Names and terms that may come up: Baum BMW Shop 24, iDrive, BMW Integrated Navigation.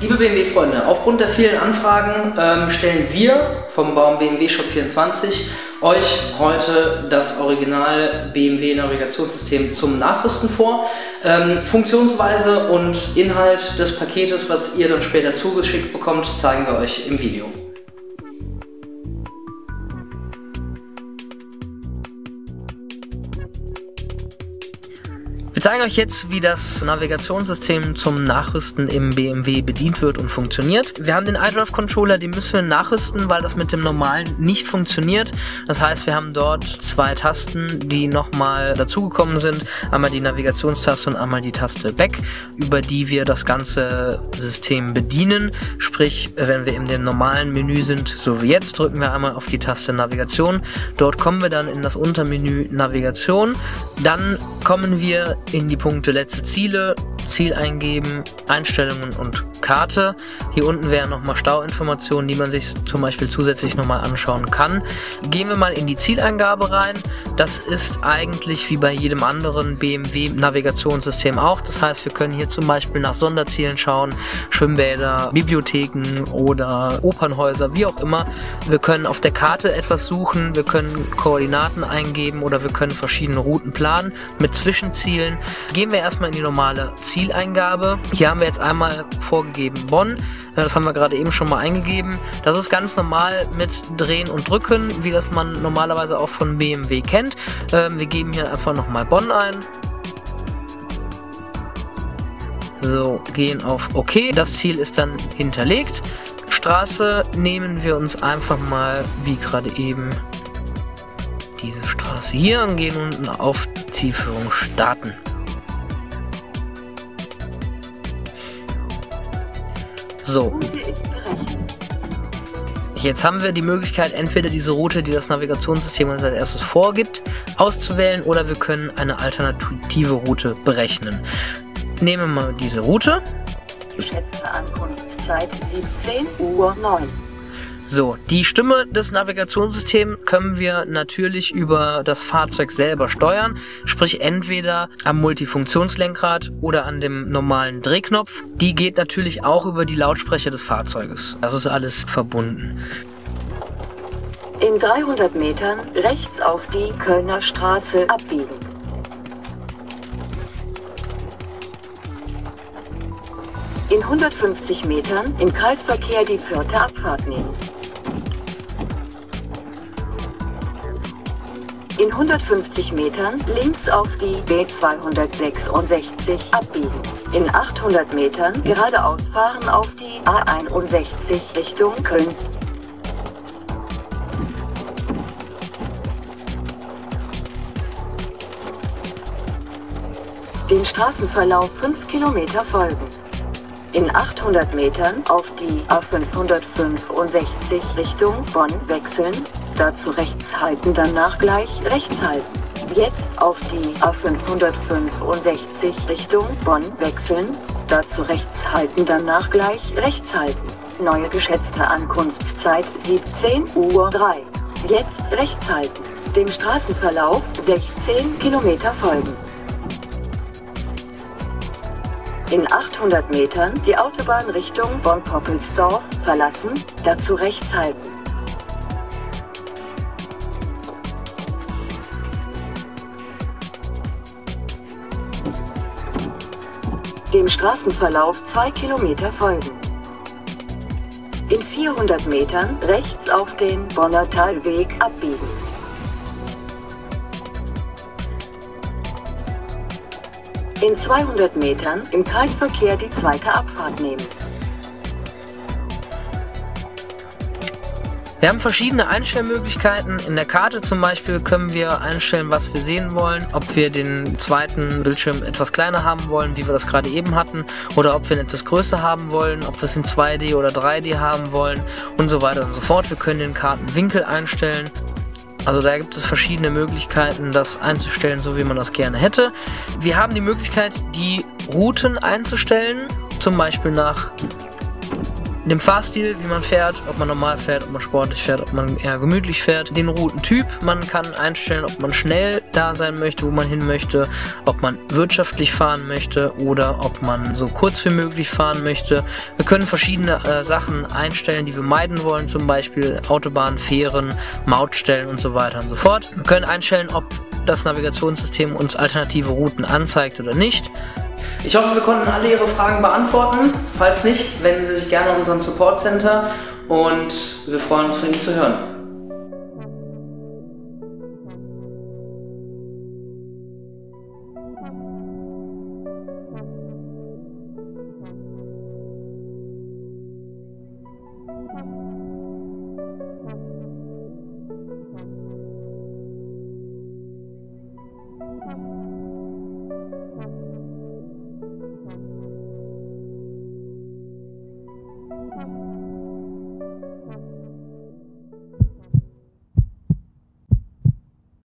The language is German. Liebe BMW-Freunde, aufgrund der vielen Anfragen stellen wir vom Baum BMW Shop 24 euch heute das Original BMW Navigationssystem zum Nachrüsten vor. Funktionsweise und Inhalt des Paketes, was ihr dann später zugeschickt bekommt, zeigen wir euch im Video. Wir zeigen euch jetzt, wie das Navigationssystem zum Nachrüsten im BMW bedient wird und funktioniert. Wir haben den iDrive Controller, den müssen wir nachrüsten, weil das mit dem normalen nicht funktioniert. Das heißt, wir haben dort zwei Tasten, die nochmal dazugekommen sind. Einmal die Navigationstaste und einmal die Taste Back, über die wir das ganze System bedienen. Sprich, wenn wir in dem normalen Menü sind, so wie jetzt, drücken wir einmal auf die Taste Navigation. Dort kommen wir dann in das Untermenü Navigation. Dann kommen wir in die Punkte letzte Ziele, Ziel eingeben, Einstellungen und Karte. Hier unten wären nochmal Stauinformationen, die man sich zum Beispiel zusätzlich nochmal anschauen kann. Gehen wir mal in die Zieleingabe rein. Das ist eigentlich wie bei jedem anderen BMW Navigationssystem auch. Das heißt, wir können hier zum Beispiel nach Sonderzielen schauen, Schwimmbäder, Bibliotheken oder Opernhäuser, wie auch immer. Wir können auf der Karte etwas suchen, wir können Koordinaten eingeben oder wir können verschiedene Routen planen mit Zwischenzielen. Gehen wir erstmal in die normale Zieleingabe. Hier haben wir jetzt einmal vorgegeben Bonn. Das haben wir gerade eben schon mal eingegeben. Das ist ganz normal mit Drehen und Drücken, wie das man normalerweise auch von BMW kennt. Wir geben hier einfach nochmal Bonn ein. So, gehen auf OK. Das Ziel ist dann hinterlegt. Straße nehmen wir uns einfach mal, wie gerade eben, diese Straße hier und gehen unten auf Zielführung starten. So, jetzt haben wir die Möglichkeit, entweder diese Route, die das Navigationssystem uns als erstes vorgibt, auszuwählen oder wir können eine alternative Route berechnen. Nehmen wir mal diese Route. Geschätzte Ankunftszeit 17:09 Uhr. So, die Stimme des Navigationssystems können wir natürlich über das Fahrzeug selber steuern, sprich entweder am Multifunktionslenkrad oder an dem normalen Drehknopf. Die geht natürlich auch über die Lautsprecher des Fahrzeuges. Das ist alles verbunden. In 300 Metern rechts auf die Kölner Straße abbiegen. In 150 Metern im Kreisverkehr die 4. Abfahrt nehmen. In 150 Metern links auf die B266 abbiegen. In 800 Metern geradeaus fahren auf die A61 Richtung Köln. Dem Straßenverlauf 5 Kilometer folgen. In 800 Metern auf die A565 Richtung Bonn wechseln, dazu rechts halten, danach gleich rechts halten. Jetzt auf die A565 Richtung Bonn wechseln, dazu rechts halten, danach gleich rechts halten. Neue geschätzte Ankunftszeit 17:03 Uhr. Jetzt rechts halten. Dem Straßenverlauf 16 Kilometer folgen. In 800 Metern die Autobahn Richtung Bonn-Poppelsdorf verlassen, dazu rechts halten. Dem Straßenverlauf 2 Kilometer folgen. In 400 Metern rechts auf den Bonner Talweg abbiegen. In 200 Metern im Kreisverkehr die 2. Abfahrt nehmen. Wir haben verschiedene Einstellmöglichkeiten. In der Karte zum Beispiel können wir einstellen, was wir sehen wollen, ob wir den zweiten Bildschirm etwas kleiner haben wollen, wie wir das gerade eben hatten, oder ob wir ihn etwas größer haben wollen, ob wir es in 2D oder 3D haben wollen und so weiter und so fort. Wir können den Kartenwinkel einstellen. Also da gibt es verschiedene Möglichkeiten, das einzustellen, so wie man das gerne hätte. Wir haben die Möglichkeit, die Routen einzustellen, zum Beispiel nach dem Fahrstil, wie man fährt, ob man normal fährt, ob man sportlich fährt, ob man eher gemütlich fährt, den Routentyp. Man kann einstellen, ob man schnell da sein möchte, wo man hin möchte, ob man wirtschaftlich fahren möchte oder ob man so kurz wie möglich fahren möchte. Wir können verschiedene Sachen einstellen, die wir meiden wollen, zum Beispiel Autobahnen, Fähren, Mautstellen und so weiter und so fort. Wir können einstellen, ob das Navigationssystem uns alternative Routen anzeigt oder nicht. Ich hoffe, wir konnten alle Ihre Fragen beantworten. Falls nicht, wenden Sie sich gerne an unseren Support Center und wir freuen uns, von Ihnen zu hören.